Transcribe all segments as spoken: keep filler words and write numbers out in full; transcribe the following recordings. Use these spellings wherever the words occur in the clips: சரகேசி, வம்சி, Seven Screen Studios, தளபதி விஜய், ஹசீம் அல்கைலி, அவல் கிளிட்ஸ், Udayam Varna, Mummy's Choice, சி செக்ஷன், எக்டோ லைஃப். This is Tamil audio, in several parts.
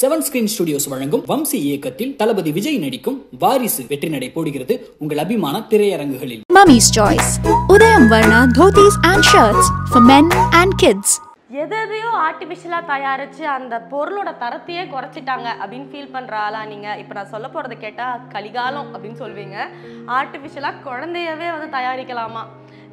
Seven Screen Studios வழங்கும் வம்சி இயக்கத்தில் தளபதி விஜய் நடிக்கும் வாரிசு வெற்றி நடை போடுகிறது உங்கள் அபிமான திரையரங்குகளில். Mummy's Choice, Udayam Varna dhotis and shirts for men and kids. எதையோ ஆர்டிஃபிஷியலாக தயாரித்து அந்த பொருளோட தரத்தையே குறைச்சிட்டாங்க அப்படின்னு ஃபீல் பண்ணுறாளா நீங்கள்? இப்போ நான் சொல்ல போகிறத கேட்டால் கலிகாலம் அப்படின்னு சொல்வீங்க. ஆர்டிஃபிஷியலாக குழந்தையவே வந்து தயாரிக்கலாமா?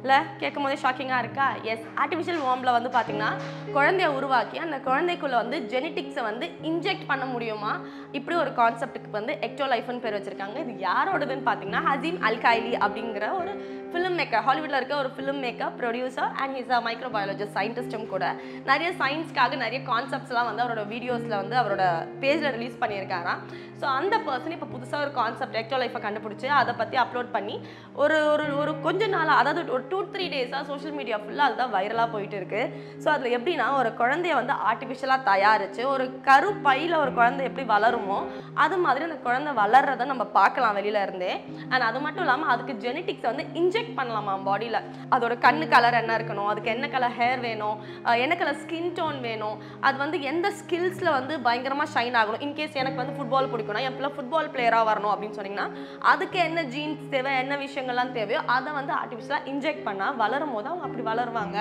இல்லை கேட்கும் போதே ஷாக்கிங்காக இருக்கா? எஸ், ஆர்டிஃபிஷியல் வார்மில் வந்து பார்த்திங்கன்னா குழந்தைய உருவாக்கி அந்த குழந்தைக்குள்ளே வந்து ஜெனட்டிக்ஸை வந்து இன்ஜெக்ட் பண்ண முடியுமா? இப்படி ஒரு கான்செப்டுக்கு வந்து எக்டோ லைஃப்னு பேர் வச்சுருக்காங்க. இது யாரோடதுன்னு பார்த்திங்கன்னா ஹசீம் அல்கைலி அப்படிங்கிற ஒரு ஃபிலிம் மேக்கர், ஹாலிவுட்டில் இருக்க ஒரு film maker, producer and is a microbiologist, சயின்டிஸ்ட்டும் கூட. நிறைய சயின்ஸ்க்காக நிறைய கான்செப்ட்ஸ்லாம் வந்து அவரோட வீடியோஸில் வந்து அவரோட பேஜில் ரிலீஸ் பண்ணியிருக்காராம். ஸோ அந்த பர்சன் இப்போ புதுசாக ஒரு கான்செப்ட் எக்டோ லைஃப்பை கண்டுபிடிச்சி அதை பற்றி அப்லோட் பண்ணி ஒரு ஒரு கொஞ்சம் நாளாக, அதாவது ஒரு டூ த்ரீ டேஸாக சோஷியல் மீடியா ஃபுல்லாக அதுதான் வைரலாக போயிட்டு இருக்குது. ஸோ அதில் எப்படின்னா ஒரு குழந்தைய வந்து ஆர்டிஃபிஷியலாக தயாரித்து ஒரு கரு பையில் ஒரு குழந்தை எப்படி வளருமோ அது மாதிரி அந்த குழந்தை வளர்றதை நம்ம பார்க்கலாம் வெளியில இருந்தே. அண்ட் அது மட்டும் இல்லாமல் அதுக்கு ஜெனட்டிக்ஸ் வந்து இன்ஜெக்ட் பண்ணலாமா பாடியில். அதோட கண்ணு கலர் என்ன இருக்கணும், அதுக்கு என்ன கலர் ஹேர் வேணும், என்ன கலர் ஸ்கின் டோன் வேணும், அது வந்து எந்த ஸ்கில்ஸில் வந்து பயங்கரமாக ஷைன் ஆகணும். இன்கேஸ் எனக்கு வந்து ஃபுட்பால் பிடிக்கும்னா எப்போ ஃபுட்பால் பிளேயராக வரணும் அப்படின்னு சொன்னிங்கன்னா அதுக்கு என்ன ஜீன்ஸ் தேவை, என்ன விஷயங்கள்லாம் தேவையோ அதை வந்து ஆர்டிஃபிஷியலாக இன்ஜெக்ட் பண்ணால் வளரும் போது அவங்க அப்படி வளருவாங்க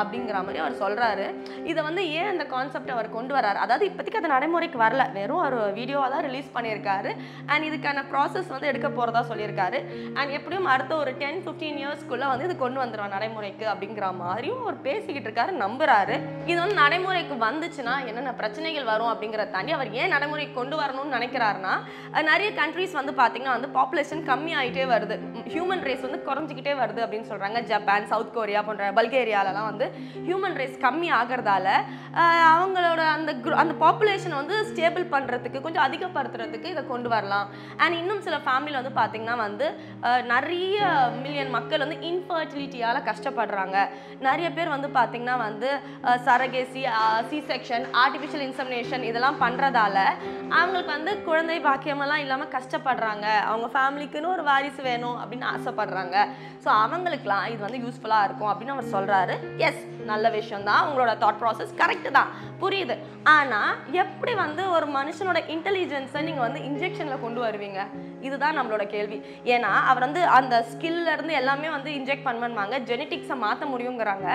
அப்படிங்கிற மாதிரி அவர் சொல்கிறாரு. இதை வந்து ஏன் அந்த கான்செப்ட் அவர் கொண்டு வராரு, அதாவது இப்போதைக்கு அது நடைமுறைக்கு வரல, வெறும் ஒரு வீடியோவாக தான் ரிலீஸ் பண்ணியிருக்காரு. அண்ட் இதுக்கான ப்ராசஸ் வந்து எடுக்க போகிறதா சொல்லியிருக்காரு. அண்ட் எப்படியும் அடுத்த ஒரு டென் ஃபிஃப்டீன் இயர்ஸ்க்குள்ளே வந்து இது கொண்டு வந்துடுவார் நடைமுறைக்கு அப்படிங்கிற மாதிரியும் அவர் பேசிக்கிட்டு இருக்காரு, நம்புகிறாரு. இது வந்து நடைமுறைக்கு வந்துச்சுன்னா என்னென்ன பிரச்சனைகள் வரும் அப்படிங்கிறத தாண்டி அவர் ஏன் நடைமுறைக்கு கொண்டு வரணும்னு நினைக்கிறாருன்னா, நிறைய கண்ட்ரீஸ் வந்து பார்த்திங்கன்னா வந்து பாப்புலேஷன் கம்மி ஆகிட்டே வருது, ஹியூமன் ரேஸ் வந்து குறைஞ்சிக்கிட்டே வருது அப்படின்னு சொல்கிறாங்க. ஜப்பான், சவுத் கொரியா போன்ற பல்கேரியாலலாம் வந்து ஹியூமன் ரேஸ் கம்மி ஆகிறதால அவங்களோட அந்த அந்த பாப்புலேஷனை வந்து ஸ்டேபிள் பண்ணுறதுக்கு, கொஞ்சம் அதிகப்படுத்துறதுக்கு இதை கொண்டு வரலாம். அண்ட் இன்னும் சில ஃபேமிலியில் வந்து பார்த்திங்கன்னா வந்து நிறைய மில்லியன் மக்கள் வந்து இன்ஃபர்டிலிட்டியால் கஷ்டப்படுறாங்க. நிறைய பேர் வந்து பார்த்திங்கன்னா வந்து சரகேசி, சி செக்ஷன், artificial insemination இதெல்லாம் பண்ணுறதால அவங்களுக்கு வந்து குழந்தை பாக்கியமெல்லாம் இல்லாமல் கஷ்டப்படுறாங்க. அவங்க ஃபேமிலிக்குன்னு ஒரு வாரிசு வேணும் அப்படின்னு ஆசைப்படுறாங்க. ஸோ அவங்களுக்குலாம் இது வந்து யூஸ்ஃபுல்லாக இருக்கும் அப்படின்னு அவர் சொல்கிறாரு. எஸ், நல்ல விஷயம்தான், அவங்களோட தாட் ப்ராசஸ் கரெக்டு தான், புரியுது. ஆனால் எப்படி வந்து ஒரு மனுஷனோட இன்டெலிஜென்ஸை நீங்கள் வந்து இன்ஜெக்ஷனில் கொண்டு வருவீங்க, இதுதான் நம்மளோட கேள்வி. ஏன்னா அவர் வந்து அந்த ஸ்கில்லேருந்து எல்லாமே வந்து இன்ஜெக்ட் பண்ணுவாங்க, ஜெனட்டிக்ஸை மாற்ற முடியுங்கிறாங்க.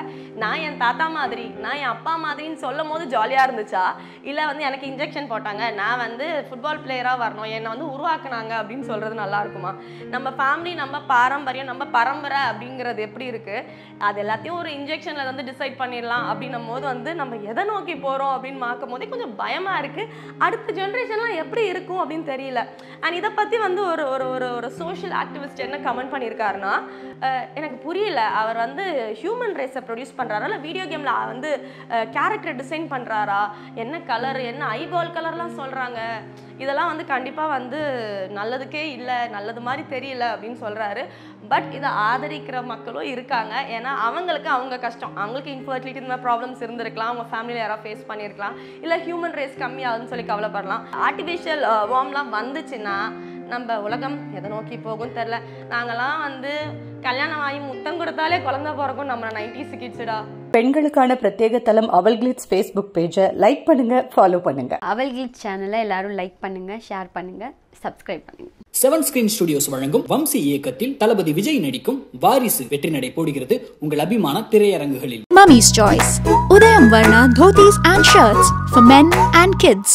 நான் என் தாத்தா மாதிரி, நான் என் அப்பா மாதிரின்னு சொல்லும் போது ஜாலியாக இருந்துச்சா? இல்லை வந்து எனக்கு இன்ஜெக்ஷன் போட்டாங்க, நான் வந்து ஃபுட்பால் பிளேயராக வரணும், என்னை வந்து உருவாக்குனாங்க அப்படின்னு சொல்கிறது நல்லா இருக்குமா? நம்ம ஃபேமிலி, நம்ம பாரம்பரியம், நம்ம பரம்பரை அப்படிங்கிறது எப்படி இருக்குது, அது எல்லாத்தையும் ஒரு இன்ஜெக்ஷனில் வந்து டிசைட் பண்ணிடலாம் அப்படின்னும் போது வந்து நம்ம எதை நோக்கி போகிறோம் அப்படின்னு பார்க்கும் போதே கொஞ்சம் பயமாக இருக்குது. அடுத்த ஜென்ரேஷன்லாம் எப்படி இருக்கும் அப்படின்னு தெரியல. அண்ட் இதை பற்றி வந்து ஒரு ஒரு ஒரு சோஷியல் ஆக்டிவிஸ்ட் என்ன கமெண்ட் பண்ணியிருக்காருன்னா, எனக்கு புரியல, அவர் வந்து ஹியூமன் ரேஸை ப்ரொடியூஸ் பண்ணுறாரா, இல்லை வீடியோ கேமில் வந்து கேரக்டர் டிசைன் பண்ணுறாரா, என்ன கலர், என்ன ஐபால் கலர்லாம் சொல்கிறாங்க, இதெல்லாம் வந்து கண்டிப்பாக வந்து நல்லதுக்கே இல்லை, நல்லது மாதிரி தெரியல அப்படின்னு சொல்கிறாரு. பட் இதை ஆதரிக்கிற மக்களும் இருக்காங்க. ஏன்னா அவங்களுக்கு அவங்க கஷ்டம், அவங்களுக்கு இன்ஃபர்டிலிட்டி இந்த மாதிரி ப்ராப்ளம்ஸ் இருந்திருக்கலாம், அவங்க ஃபேமிலியில் யாராவது ஃபேஸ் பண்ணியிருக்கலாம், இல்லை ஹியூமன் ரேஸ் கம்மியாகுதுன்னு சொல்லி கவலைப்படலாம். ஆர்டிஃபிஷியல் வார்ம்லாம் வந்துச்சுன்னா நம்ம உலகம் எதை நோக்கி போகும்னு தெரில. நாங்கள்லாம் வந்து கல்யாணம் ஆகி முத்தம் கொடுத்தாலே குழந்தை பிறக்கும் நம்ம நைன்டிஸ் கிட்ஸ்டா. பெண்களுக்கான பிரத்யேக தளம் அவல் கிளிட்ஸ் ஃபேஸ்புக் பேஜை லைக் பண்ணுங்க, ஃபாலோ பண்ணுங்க. அவல் கிளிட்ஸ் சேனலை எல்லாரும் லைக் பண்ணுங்க, ஷேர் பண்ணுங்க, சப்ஸ்கிரைப் பண்ணுங்க. செவன் ஸ்கிரீன் ஸ்டுடியோஸ் வழங்கும் வம்சி இயக்கத்தில் தளபதி விஜய் நடிக்கும் வாரிசு வெற்றி நடை போடுகிறது உங்கள் அபிமான திரையரங்குகளில். Mummy's Choice, Udayam Varna dhotis and shirts for men and kids.